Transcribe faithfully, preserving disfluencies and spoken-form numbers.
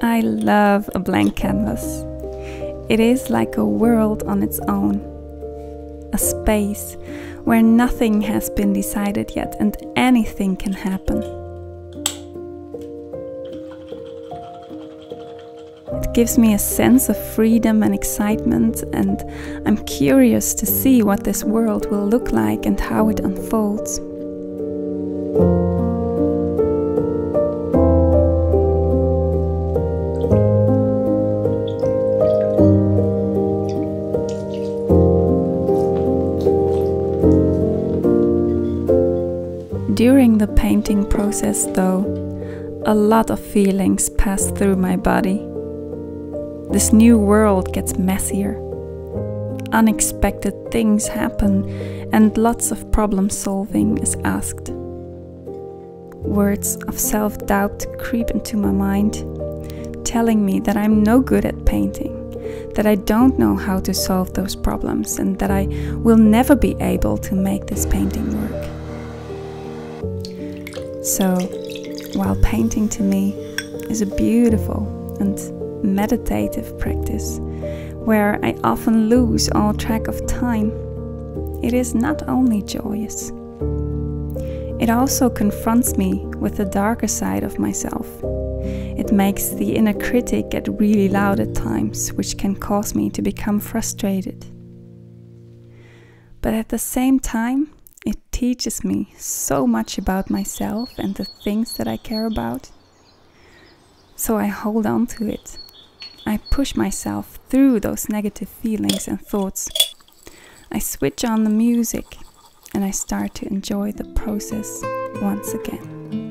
I love a blank canvas. It is like a world on its own. A space where nothing has been decided yet and anything can happen. It gives me a sense of freedom and excitement, and I'm curious to see what this world will look like and how it unfolds. During the painting process, though, a lot of feelings pass through my body. This new world gets messier. Unexpected things happen, and lots of problem solving is asked. Words of self-doubt creep into my mind, telling me that I'm no good at painting, that I don't know how to solve those problems, and that I will never be able to make this painting work. So, while painting to me is a beautiful and meditative practice, where I often lose all track of time, it is not only joyous. It also confronts me with the darker side of myself. It makes the inner critic get really loud at times, which can cause me to become frustrated. But at the same time, it teaches me so much about myself and the things that I care about. So I hold on to it. I push myself through those negative feelings and thoughts. I switch on the music and I start to enjoy the process once again.